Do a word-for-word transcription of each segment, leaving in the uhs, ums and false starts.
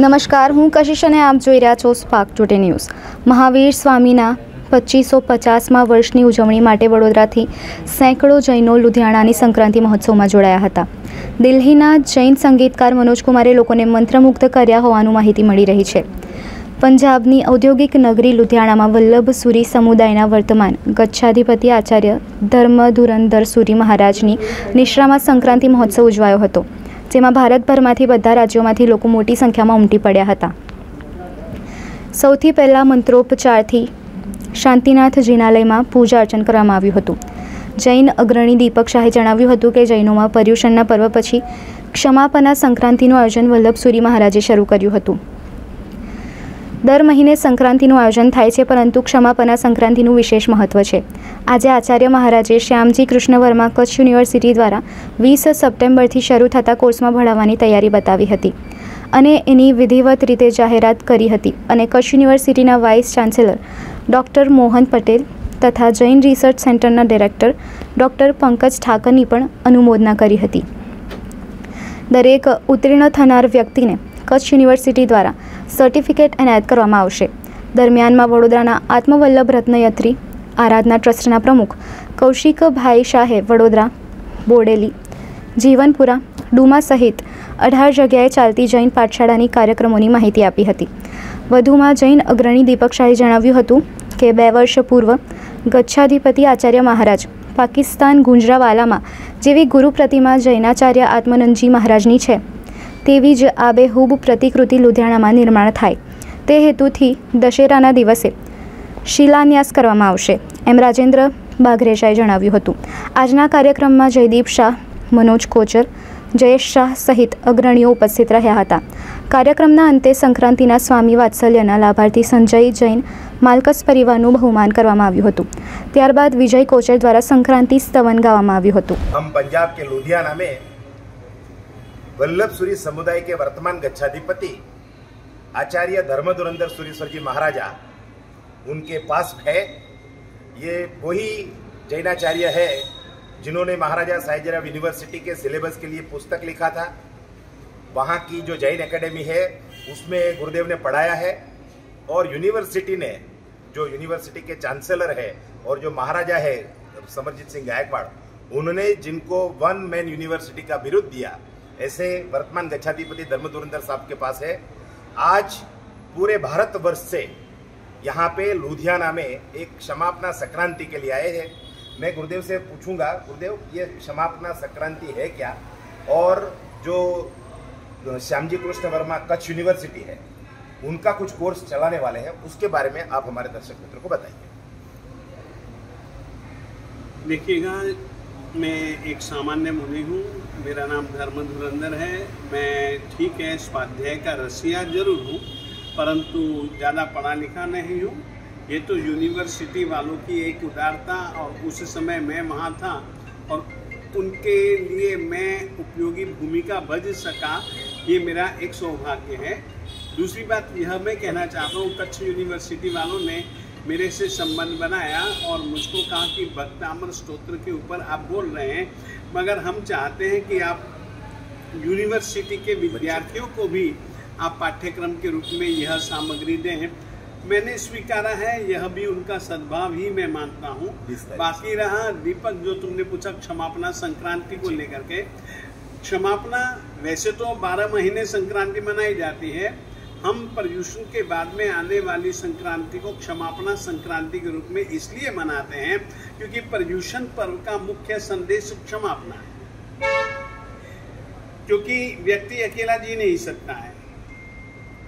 નમસ્કાર, હું કશિશ અને આપ જોઈ રહ્યા છો સ્પાર્ક ટુડે ન્યૂઝ। મહાવીર સ્વામીના પચીસો પચાસમાં વર્ષની ઉજવણી માટે વડોદરાથી સેંકડો જૈનો લુધિયાણાની સંક્રાંતિ મહોત્સવમાં જોડાયા હતા। દિલ્હીના જૈન સંગીતકાર મનોજ કુમારે લોકોને મંત્રમુગ્ધ કર્યા હોવાનું માહિતી મળી રહી છે। પંજાબની ઔદ્યોગિક નગરી લુધિયાણામાં વલ્લભ સુરી સમુદાયના વર્તમાન ગચ્છાધિપતિ આચાર્ય ધર્મધુરંધર સુરી મહારાજની નિશ્રામાં સંક્રાંતિ મહોત્સવ ઉજવાયો હતો, જેમાં ભારતભરમાંથી બધા રાજ્યોમાંથી લોકો મોટી સંખ્યામાં ઉમટી પડ્યા હતા। સૌથી પહેલાં મંત્રોપચારથી શાંતિનાથજીના લયમાં પૂજા અર્ચન કરવામાં આવ્યું હતું। જૈન અગ્રણી દીપક શાહે જણાવ્યું હતું કે જૈનોમાં પર્યુષણના પર્વ પછી ક્ષમાપના સંક્રાંતિનું આયોજન વલ્લભ સુરી મહારાજે શરૂ કર્યું હતું। દર મહિને સંક્રાંતિનું આયોજન થાય છે, પરંતુ ક્ષમાપના સંક્રાંતિનું વિશેષ મહત્ત્વ છે। આજે આચાર્ય મહારાજે શ્યામજી કૃષ્ણવર્મા કચ્છ યુનિવર્સિટી દ્વારા વીસ સપ્ટેમ્બરથી શરૂ થતા કોર્સમાં ભણાવવાની તૈયારી બતાવી હતી અને એની વિધિવત રીતે જાહેરાત કરી હતી અને કચ્છ યુનિવર્સિટીના vice chancellor doctor Mohan Patel તથા જૈન રિસર્ચ સેન્ટરના ડિરેક્ટર ડૉક્ટર પંકજ ઠાકરની પણ અનુમોદના કરી હતી। દરેક ઉત્તીર્ણ થનાર વ્યક્તિને કચ્છ યુનિવર્સિટી દ્વારા સર્ટિફિકેટ એનાયત કરવામાં આવશે। દરમિયાનમાં વડોદરાના આત્મવલ્લભ રત્નયત્રી આરાધના ટ્રસ્ટના પ્રમુખ કૌશિક ભાઈ શાહે વડોદરા, બોડેલી, જીવનપુરા, ડુમા સહિત અઢાર જગ્યાએ ચાલતી જૈન પાઠશાળાની કાર્યક્રમોની માહિતી આપી હતી। વધુમાં જૈન અગ્રણી દીપક શાહે જણાવ્યું હતું કે બે વર્ષ પૂર્વ ગચ્છાધિપતિ આચાર્ય મહારાજ પાકિસ્તાન ગુંજરાવાલામાં જેવી ગુરુ પ્રતિમા જૈનાચાર્ય આત્માનંદજી મહારાજની છે, તેવી જ આબેહૂબ પ્રતિકૃતિ લુધિયાણામાં નિર્માણ થાય તે હેતુથી દશેરાના દિવસે શિલાન્યાસ કરવામાં આવશે, એમ રાજેન્દ્ર બાઘરેજાએ જણાવ્યું હતું। આજના કાર્યક્રમમાં જયદીપ શાહ, મનોજ કોચર, જયેશ શાહ સહિત અગ્રણીઓ ઉપસ્થિત રહ્યા હતા। કાર્યક્રમના અંતે સંક્રાંતિના સ્વામી વાત્સલ્યના લાભાર્થી સંજય જૈન માલકસ પરિવારનું બહુમાન કરવામાં આવ્યું હતું। ત્યારબાદ વિજય કોચર દ્વારા સંક્રાંતિ સ્તવન ગાવામાં આવ્યું હતું। હમ પંજાબ કે લુધિયાણા મેં वल्लभ सूरी समुदाय के वर्तमान गच्छाधिपति आचार्य धर्मधुरंधर सुरेश्वर जी महाराजा उनके पास है। ये वही जैनाचार्य है जिन्होंने महाराजा साईजराव यूनिवर्सिटी के सिलेबस के लिए पुस्तक लिखा था। वहाँ की जो जैन एकेडमी है उसमें गुरुदेव ने पढ़ाया है और यूनिवर्सिटी ने जो यूनिवर्सिटी के चांसलर है और जो महाराजा है समरजीत सिंह गायकवाड़, उन्होंने जिनको वन मैन यूनिवर्सिटी का विरुद्ध दिया, ऐसे वर्तमान गच्छाधिपति धर्मधुरंधर साहब के पास है। आज पूरे भारतवर्ष से यहाँ पे लुधियाना में एक क्षमापना संक्रांति के लिए आए हैं। मैं गुरुदेव से पूछूंगा, गुरुदेव ये क्षमापना संक्रांति है क्या, और जो श्यामजी कृष्ण वर्मा कच्छ यूनिवर्सिटी है उनका कुछ कोर्स चलाने वाले हैं, उसके बारे में आप हमारे दर्शक मित्रों को बताइए। देखिएगा, मैं एक सामान्य मुनि हूँ, मेरा नाम धर्मधुरंधर है। मैं ठीक है स्वाध्याय का रसिया जरूर हूँ, परंतु ज़्यादा पढ़ा लिखा नहीं हूँ। ये तो यूनिवर्सिटी वालों की एक उदारता, और उस समय मैं वहाँ था और उनके लिए मैं उपयोगी भूमिका भज सका, ये मेरा एक सौभाग्य है। दूसरी बात यह मैं कहना चाहता हूँ, कच्छ यूनिवर्सिटी वालों ने मेरे से संबंध बनाया और मुझको कहा कि भक्तामर स्तोत्र के ऊपर आप बोल रहे हैं, मगर हम चाहते हैं कि आप यूनिवर्सिटी के विद्यार्थियों को भी आप पाठ्यक्रम के रूप में यह सामग्री दें। मैंने स्वीकारा है, यह भी उनका सद्भाव ही मैं मानता हूँ। बाकी रहा दीपक, जो तुमने पूछा क्षमापना संक्रांति को लेकर के, क्षमापना वैसे तो बारह महीने संक्रांति मनाई जाती है। हम पर्यूषण के बाद में आने वाली संक्रांति को क्षमापना संक्रांति के रूप में इसलिए मनाते हैं क्योंकि पर्यूषण पर्व का मुख्य संदेश क्षमापना है, क्योंकि व्यक्ति अकेला जी नहीं सकता है,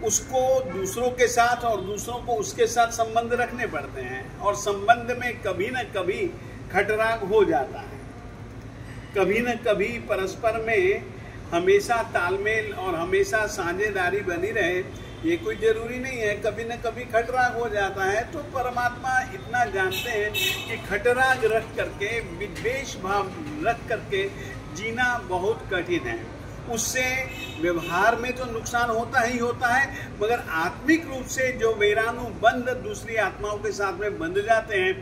उसको दूसरों के साथ और दूसरों को उसके साथ संबंध रखने पड़ते हैं, और संबंध में कभी न कभी खटराग हो जाता है, कभी न कभी परस्पर में हमेशा तालमेल और हमेशा साझेदारी बनी रहे ये कोई ज़रूरी नहीं है। कभी न कभी खटराग हो जाता है, तो परमात्मा इतना जानते हैं कि खटराग रख करके, विद्वेष भाव रख करके जीना बहुत कठिन है। उससे व्यवहार में तो नुकसान होता ही होता है, मगर आत्मिक रूप से जो वैरानुबंध दूसरी आत्माओं के साथ में बंध जाते हैं,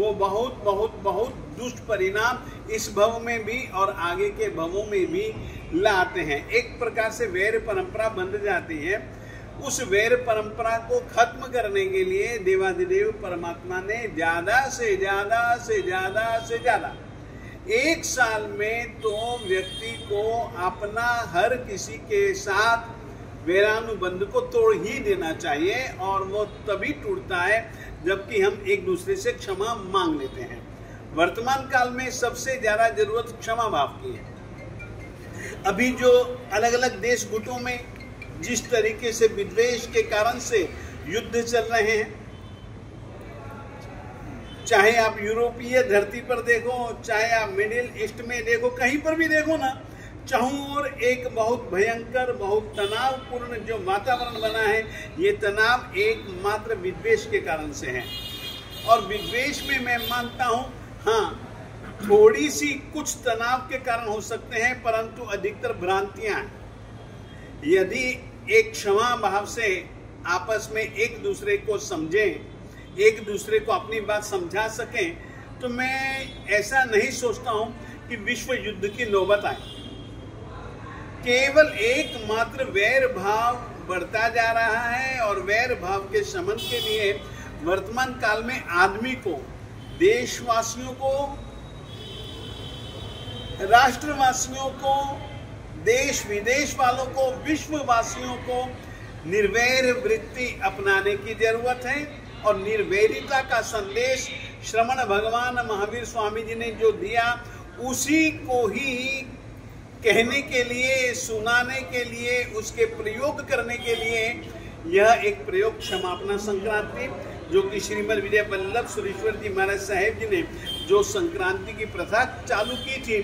वो बहुत बहुत बहुत दुष्ट परिणाम इस भव में भी और आगे के भवों में भी लाते हैं। एक प्रकार से वैर परंपरा बंध जाती है। उस वैर परंपरा को खत्म करने के लिए देवाधिदेव परमात्मा ने ज्यादा से ज्यादा से ज्यादा से ज्यादा एक साल में तो व्यक्ति को अपना हर किसी के साथ वैरानुबंध को तोड़ ही देना चाहिए, और वो तभी टूटता है जबकि हम एक दूसरे से क्षमा मांग लेते हैं। वर्तमान काल में सबसे ज्यादा जरूरत क्षमा भाव की है। अभी जो अलग अलग देश गुटों में जिस तरीके से विद्वेष के कारण से युद्ध चल रहे हैं, चाहे आप यूरोपीय धरती पर देखो, चाहे आप मिडिल ईस्ट में देखो, कहीं पर भी देखो ना, चाहूं और एक बहुत भयंकर बहुत तनावपूर्ण जो वातावरण बना है, ये तनाव एकमात्र विद्वेष के कारण से है। और विद्वेष में मैं मानता हूं, हाँ, थोड़ी सी कुछ तनाव के कारण हो सकते हैं, परंतु अधिकतर भ्रांतियां। यदि एक क्षमा भाव से आपस में एक दूसरे को समझें, एक दूसरे को अपनी बात समझा सकें, तो मैं ऐसा नहीं सोचता हूं कि विश्व युद्ध की नौबत आए। केवल एकमात्र वैर भाव बढ़ता जा रहा है, और वैर भाव के शमन के लिए वर्तमान काल में आदमी को, देशवासियों को, राष्ट्रवासियों को, देश विदेश वालों को, विश्ववासियों को निर्वैर वृत्ति अपनाने की जरूरत है। और निर्वैरिता का संदेश श्रवण भगवान महावीर स्वामी जी ने जो दिया, उसी को ही कहने के लिए, सुनाने के लिए, उसके प्रयोग करने के लिए यह एक प्रयोग क्षमापना संक्रांति, जो कि श्रीमद विजय बल्लभ सुरेश्वर जी महाराज साहेब जी ने जो संक्रांति की प्रथा चालू की थी,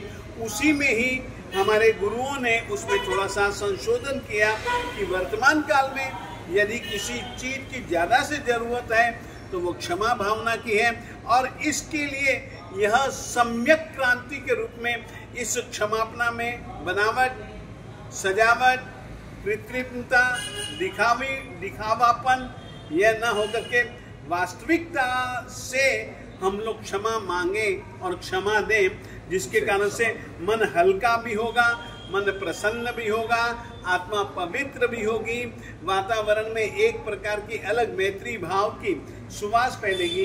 उसी में ही हमारे गुरुओं ने उसमें थोड़ा सा संशोधन किया कि वर्तमान काल में यदि किसी चीज़ की ज़्यादा से ज़रूरत है तो वो क्षमा भावना की है। और इसके लिए यह सम्यक क्रांति के रूप में इस क्षमापना में बनावट, सजावट, कृत्रिमता, दिखावी दिखावापन यह न हो करके वास्तविकता से हम लोग क्षमा मांगे और क्षमा दें, जिसके कारण से मन हल्का भी होगा, मन प्रसन्न भी होगा, आत्मा पवित्र भी होगी, वातावरण में एक प्रकार की अलग मैत्री भाव की सुवास फैलेगी।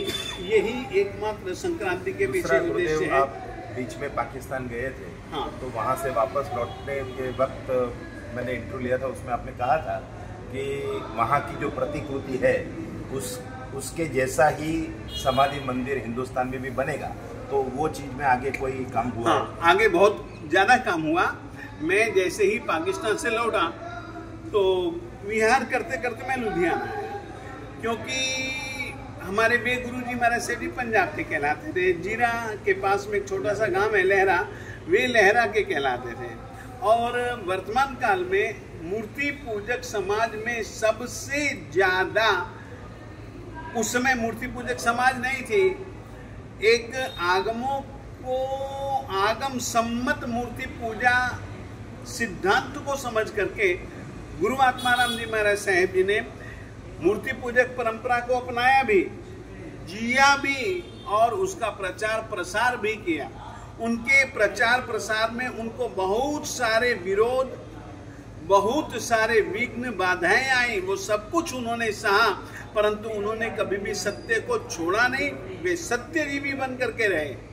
यही एकमात्र संक्रांति के पीछे उद्देश्य है। आप बीच में पाकिस्तान गए थे, हाँ, तो वहाँ से वापस लौटने के वक्त मैंने इंटरव्यू लिया था, उसमें आपने कहा था कि वहाँ की जो प्रतिकृति है उस उसके जैसा ही समाधि मंदिर हिंदुस्तान में भी बनेगा। तो वो चीज़ में आगे कोई काम हुआ? हाँ, आगे बहुत ज़्यादा काम हुआ। मैं जैसे ही पाकिस्तान से लौटा तो विहार करते करते मैं लुधियाना आया, क्योंकि हमारे वे गुरु जी महाराज से भी पंजाब के कहलाते थे। जीरा के पास में एक छोटा सा गांव है लहरा, वे लहरा के कहलाते थे। और वर्तमान काल में मूर्ति पूजक समाज में सबसे ज़्यादा, उस समय मूर्ति पूजक समाज नहीं थी, एक आगमों को आगम सम्मत मूर्ति पूजा सिद्धांत को समझ करके गुरु आत्माराम जी महाराज साहेब जी ने मूर्ति पूजक परंपरा को अपनाया भी, जिया भी, और उसका प्रचार प्रसार भी किया। उनके प्रचार प्रसार में उनको बहुत सारे विरोध, बहुत सारे विघ्न, बाधाएं आई, वो सब कुछ उन्होंने सहा, परंतु उन्होंने कभी भी सत्य को छोड़ा नहीं। वे सत्यजीवी बन करके रहे।